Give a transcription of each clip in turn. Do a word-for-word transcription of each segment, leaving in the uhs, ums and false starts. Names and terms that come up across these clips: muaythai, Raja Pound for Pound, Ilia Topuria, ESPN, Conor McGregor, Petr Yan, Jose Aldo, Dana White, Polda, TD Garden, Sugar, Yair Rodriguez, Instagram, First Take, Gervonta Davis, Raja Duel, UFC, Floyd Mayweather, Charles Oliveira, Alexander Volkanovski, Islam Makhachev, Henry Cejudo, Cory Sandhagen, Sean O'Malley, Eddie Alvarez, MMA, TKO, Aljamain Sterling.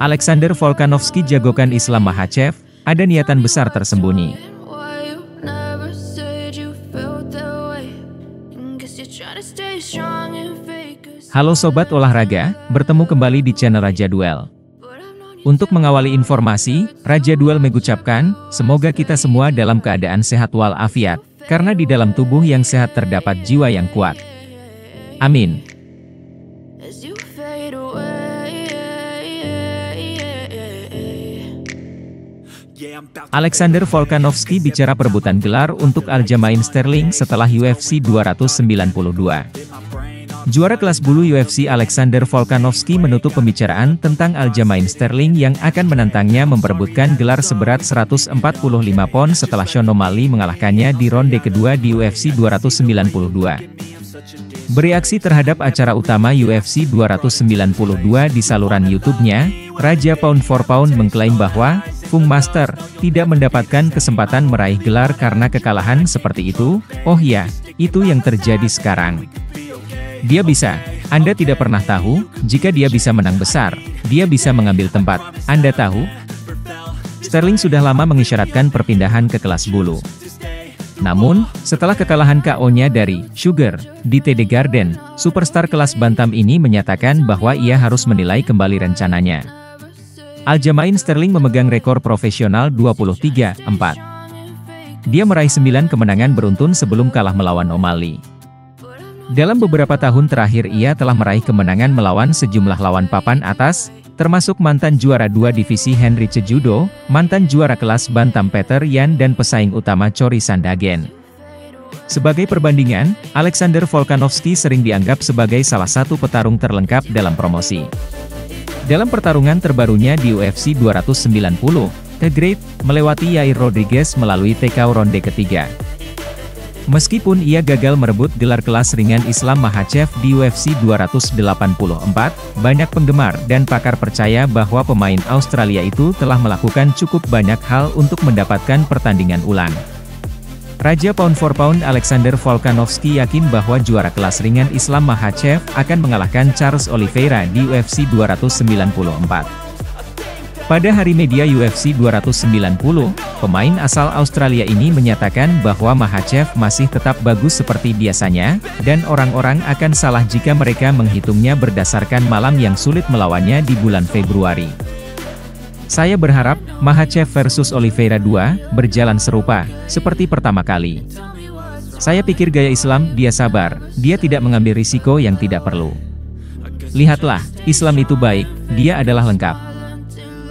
Alexander Volkanovski jagokan Islam Makhachev, ada niatan besar tersembunyi. Halo sobat olahraga, bertemu kembali di channel Raja Duel. Untuk mengawali informasi, Raja Duel mengucapkan, semoga kita semua dalam keadaan sehat walafiat, karena di dalam tubuh yang sehat terdapat jiwa yang kuat. Amin. Alexander Volkanovski bicara perebutan gelar untuk Aljamain Sterling setelah U F C dua ratus sembilan puluh dua. Juara kelas bulu U F C Alexander Volkanovski menutup pembicaraan tentang Aljamain Sterling yang akan menantangnya memperebutkan gelar seberat seratus empat puluh lima pon setelah Sean O'Malley mengalahkannya di ronde kedua di U F C dua ratus sembilan puluh dua. Bereaksi terhadap acara utama U F C dua ratus sembilan puluh dua di saluran YouTube-nya, Raja Pound for Pound mengklaim bahwa, Fung Master, tidak mendapatkan kesempatan meraih gelar karena kekalahan seperti itu. Oh ya, itu yang terjadi sekarang. Dia bisa. Anda tidak pernah tahu, jika dia bisa menang besar, dia bisa mengambil tempat. Anda tahu? Sterling sudah lama mengisyaratkan perpindahan ke kelas bulu. Namun, setelah kekalahan K O-nya dari Sugar di T D Garden, superstar kelas bantam ini menyatakan bahwa ia harus menilai kembali rencananya. Aljamain Sterling memegang rekor profesional dua puluh tiga empat. Dia meraih sembilan kemenangan beruntun sebelum kalah melawan O'Malley. Dalam beberapa tahun terakhir ia telah meraih kemenangan melawan sejumlah lawan papan atas, termasuk mantan juara dua divisi Henry Cejudo, mantan juara kelas bantam Petr Yan dan pesaing utama Cory Sandhagen. Sebagai perbandingan, Alexander Volkanovski sering dianggap sebagai salah satu petarung terlengkap dalam promosi. Dalam pertarungan terbarunya di U F C dua ratus sembilan puluh, The Great melewati Yair Rodriguez melalui T K O ronde ketiga. Meskipun ia gagal merebut gelar kelas ringan Islam Makhachev di U F C dua ratus delapan puluh empat, banyak penggemar dan pakar percaya bahwa pemain Australia itu telah melakukan cukup banyak hal untuk mendapatkan pertandingan ulang. Raja Pound for Pound Alexander Volkanovski yakin bahwa juara kelas ringan Islam Makhachev akan mengalahkan Charles Oliveira di U F C dua ratus sembilan puluh empat. Pada hari media U F C dua ratus sembilan puluh, pemain asal Australia ini menyatakan bahwa Makhachev masih tetap bagus seperti biasanya, dan orang-orang akan salah jika mereka menghitungnya berdasarkan malam yang sulit melawannya di bulan Februari. Saya berharap, Makhachev versus Oliveira dua, berjalan serupa, seperti pertama kali. Saya pikir gaya Islam, dia sabar, dia tidak mengambil risiko yang tidak perlu. Lihatlah, Islam itu baik, dia adalah lengkap.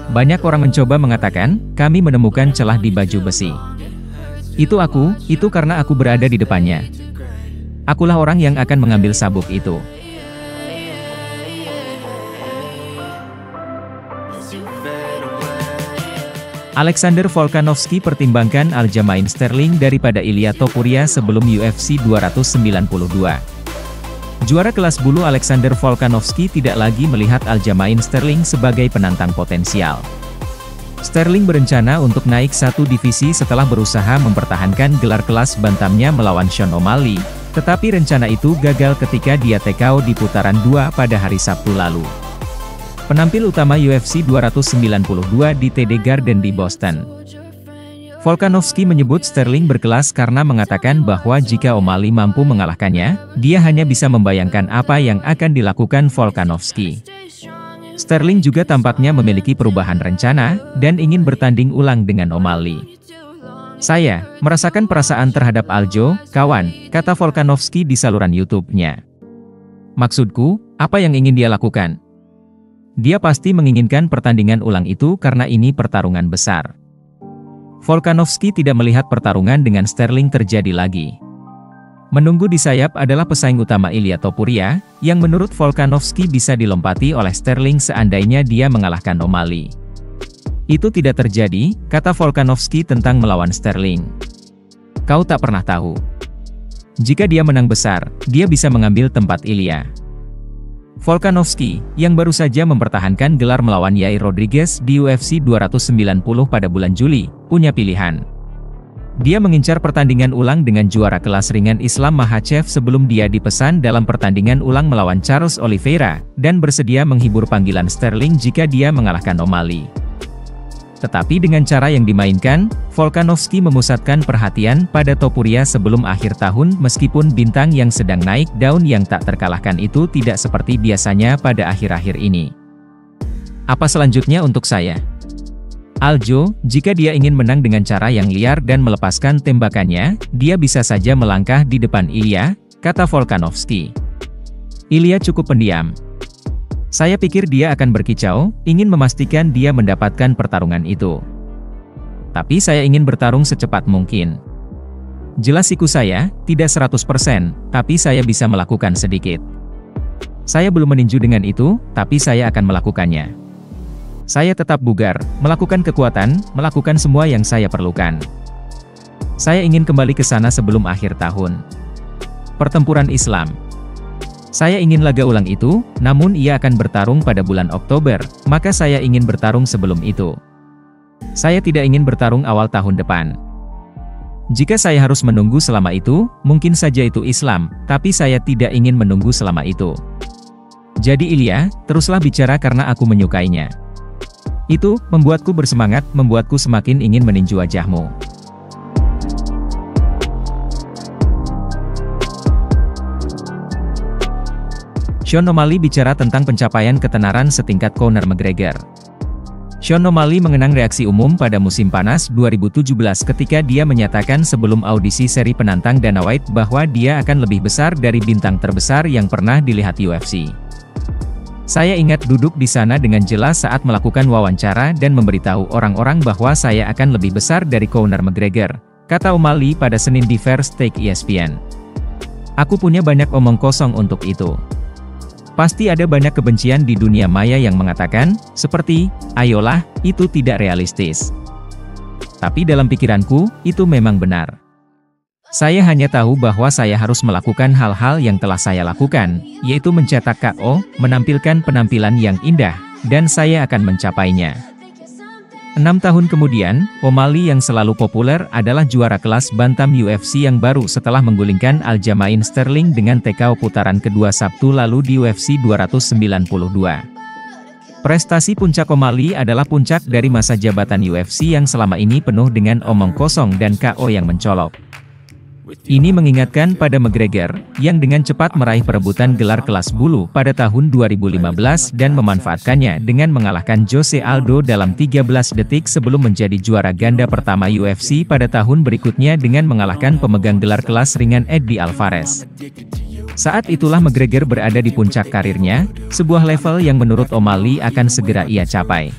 Banyak orang mencoba mengatakan, kami menemukan celah di baju besi. Itu aku, itu karena aku berada di depannya. Akulah orang yang akan mengambil sabuk itu. Alexander Volkanovski pertimbangkan Aljamain Sterling daripada Ilia Topuria sebelum U F C dua ratus sembilan puluh dua. Juara kelas bulu Alexander Volkanovski tidak lagi melihat Aljamain Sterling sebagai penantang potensial. Sterling berencana untuk naik satu divisi setelah berusaha mempertahankan gelar kelas bantamnya melawan Sean O'Malley, tetapi rencana itu gagal ketika dia T K O di putaran dua pada hari Sabtu lalu. Penampil utama U F C dua ratus sembilan puluh dua di T D Garden di Boston. Volkanovski menyebut Sterling berkelas karena mengatakan bahwa jika O'Malley mampu mengalahkannya, dia hanya bisa membayangkan apa yang akan dilakukan Volkanovski. Sterling juga tampaknya memiliki perubahan rencana, dan ingin bertanding ulang dengan O'Malley. Saya merasakan perasaan terhadap Aljo, kawan, kata Volkanovski di saluran YouTube-nya. Maksudku, apa yang ingin dia lakukan? Dia pasti menginginkan pertandingan ulang itu karena ini pertarungan besar. Volkanovski tidak melihat pertarungan dengan Sterling terjadi lagi. Menunggu di sayap adalah pesaing utama Ilia Topuria, yang menurut Volkanovski bisa dilompati oleh Sterling seandainya dia mengalahkan O'Malley. Itu tidak terjadi, kata Volkanovski tentang melawan Sterling. Kau tak pernah tahu. Jika dia menang besar, dia bisa mengambil tempat Ilia. Volkanovski, yang baru saja mempertahankan gelar melawan Yair Rodriguez di U F C dua ratus sembilan puluh pada bulan Juli, punya pilihan. Dia mengincar pertandingan ulang dengan juara kelas ringan Islam Makhachev sebelum dia dipesan dalam pertandingan ulang melawan Charles Oliveira, dan bersedia menghibur panggilan Sterling jika dia mengalahkan O'Malley. Tetapi dengan cara yang dimainkan, Volkanovski memusatkan perhatian pada Topuria sebelum akhir tahun, meskipun bintang yang sedang naik daun yang tak terkalahkan itu tidak seperti biasanya pada akhir-akhir ini. Apa selanjutnya untuk saya? Aljo, jika dia ingin menang dengan cara yang liar dan melepaskan tembakannya, dia bisa saja melangkah di depan Ilia, kata Volkanovski. Ilia cukup pendiam. Saya pikir dia akan berkicau, ingin memastikan dia mendapatkan pertarungan itu. Tapi saya ingin bertarung secepat mungkin. Jelas siku saya, tidak seratus persen, tapi saya bisa melakukan sedikit. Saya belum meninju dengan itu, tapi saya akan melakukannya. Saya tetap bugar, melakukan kekuatan, melakukan semua yang saya perlukan. Saya ingin kembali ke sana sebelum akhir tahun. Pertempuran Islam. Saya ingin laga ulang itu, namun ia akan bertarung pada bulan Oktober, maka saya ingin bertarung sebelum itu. Saya tidak ingin bertarung awal tahun depan. Jika saya harus menunggu selama itu, mungkin saja itu Islam, tapi saya tidak ingin menunggu selama itu. Jadi Ilia, teruslah bicara karena aku menyukainya. Itu membuatku bersemangat, membuatku semakin ingin meninju wajahmu. Sean O'Malley bicara tentang pencapaian ketenaran setingkat Conor McGregor. Sean O'Malley mengenang reaksi umum pada musim panas dua ribu tujuh belas ketika dia menyatakan sebelum audisi seri penantang Dana White bahwa dia akan lebih besar dari bintang terbesar yang pernah dilihat U F C. Saya ingat duduk di sana dengan jelas saat melakukan wawancara dan memberitahu orang-orang bahwa saya akan lebih besar dari Conor McGregor, kata O'Malley pada Senin di First Take E S P N. Aku punya banyak omong kosong untuk itu. Pasti ada banyak kebencian di dunia maya yang mengatakan, seperti, ayolah, itu tidak realistis. Tapi dalam pikiranku, itu memang benar. Saya hanya tahu bahwa saya harus melakukan hal-hal yang telah saya lakukan, yaitu mencetak K O, menampilkan penampilan yang indah, dan saya akan mencapainya. Enam tahun kemudian, O'Malley yang selalu populer adalah juara kelas bantam U F C yang baru setelah menggulingkan Aljamain Sterling dengan T K O putaran kedua Sabtu lalu di U F C dua ratus sembilan puluh dua. Prestasi puncak O'Malley adalah puncak dari masa jabatan U F C yang selama ini penuh dengan omong kosong dan K O yang mencolok. Ini mengingatkan pada McGregor, yang dengan cepat meraih perebutan gelar kelas bulu pada tahun dua ribu lima belas dan memanfaatkannya dengan mengalahkan Jose Aldo dalam tiga belas detik sebelum menjadi juara ganda pertama U F C pada tahun berikutnya dengan mengalahkan pemegang gelar kelas ringan Eddie Alvarez. Saat itulah McGregor berada di puncak karirnya, sebuah level yang menurut O'Malley akan segera ia capai.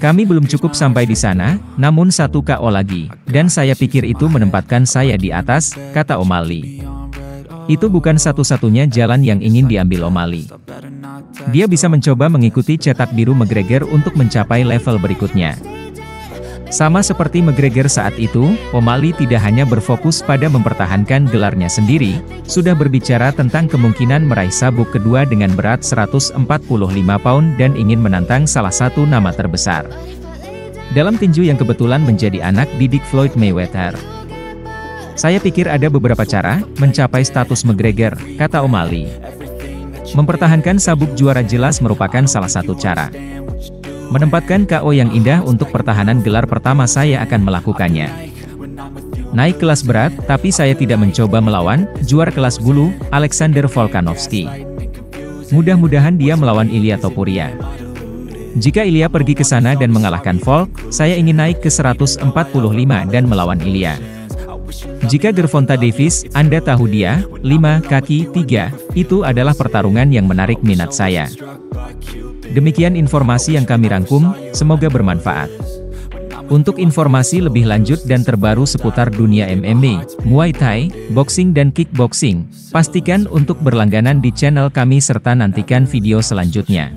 Kami belum cukup sampai di sana, namun satu K O lagi, dan saya pikir itu menempatkan saya di atas, kata O'Malley. Itu bukan satu-satunya jalan yang ingin diambil O'Malley. Dia bisa mencoba mengikuti cetak biru McGregor untuk mencapai level berikutnya. Sama seperti McGregor saat itu, O'Malley tidak hanya berfokus pada mempertahankan gelarnya sendiri, sudah berbicara tentang kemungkinan meraih sabuk kedua dengan berat seratus empat puluh lima pound dan ingin menantang salah satu nama terbesar dalam tinju yang kebetulan menjadi anak didik Floyd Mayweather. Saya pikir ada beberapa cara mencapai status McGregor, kata O'Malley. Mempertahankan sabuk juara jelas merupakan salah satu cara. Menempatkan K O yang indah untuk pertahanan gelar pertama saya akan melakukannya. Naik kelas berat, tapi saya tidak mencoba melawan juara kelas bulu, Alexander Volkanovski. Mudah-mudahan dia melawan Ilia Topuria. Jika Ilia pergi ke sana dan mengalahkan Volk, saya ingin naik ke seratus empat puluh lima dan melawan Ilia. Jika Gervonta Davis, Anda tahu dia, lima kaki tiga, itu adalah pertarungan yang menarik minat saya. Demikian informasi yang kami rangkum, semoga bermanfaat. Untuk informasi lebih lanjut dan terbaru seputar dunia M M A, Muay Thai, boxing dan kickboxing, pastikan untuk berlangganan di channel kami serta nantikan video selanjutnya.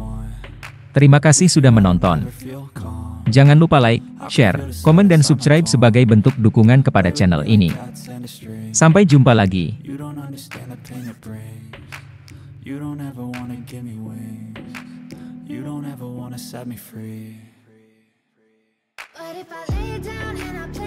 Terima kasih sudah menonton. Jangan lupa like, share, komen dan subscribe sebagai bentuk dukungan kepada channel ini. Sampai jumpa lagi. You don't ever wanna set me free. But if I lay down and I play